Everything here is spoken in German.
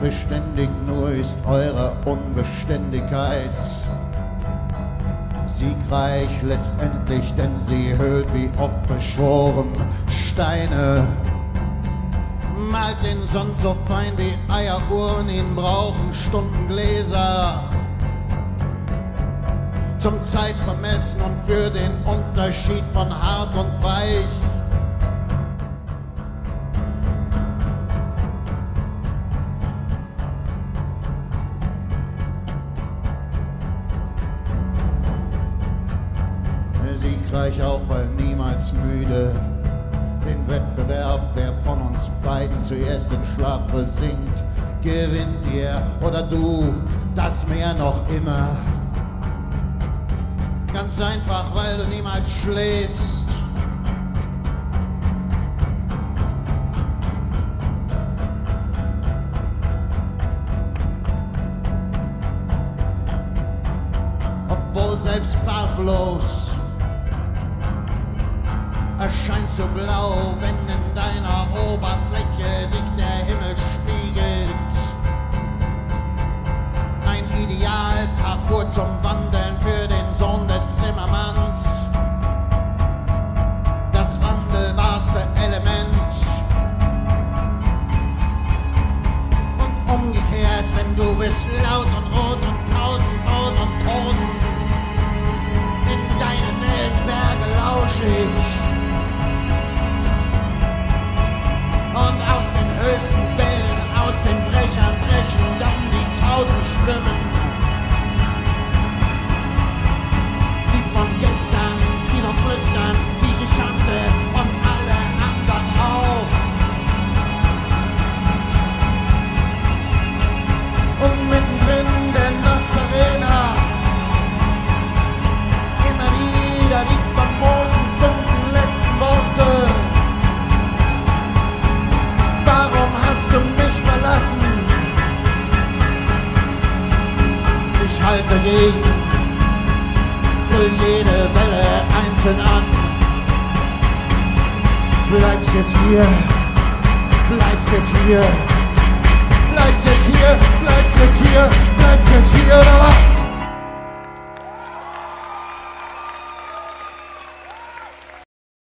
Beständig nur ist eure Unbeständigkeit, siegreich letztendlich, denn sie hüllt wie oft beschworen Steine. Malt den Sand so fein wie Eieruhren, ihn brauchen Stundengläser zum Zeitvermessen und für den Unterschied von hart und weich. Siegreich auch, weil niemals müde, den Wettbewerb, wer von uns beiden zuerst im Schlaf versinkt, gewinnt ihr oder du, das mehr noch immer. Ganz einfach, weil du niemals schläfst. Obwohl selbst farblos erscheinst du blau, wenn in deiner Oberfläche sich der Himmel spiegelt. Ein Idealparcours zum Wandeln für den Sohn des Zimmermanns. Das wandelbarste Element. Und umgekehrt, wenn du bist laut und rot und tausendrot und Tosen. In deine Weltberge lausch ich. Dagegen will jede Welle einzeln an. Bleibst jetzt hier, bleibst jetzt hier, bleibst jetzt hier, bleibst jetzt hier, bleibst jetzt hier.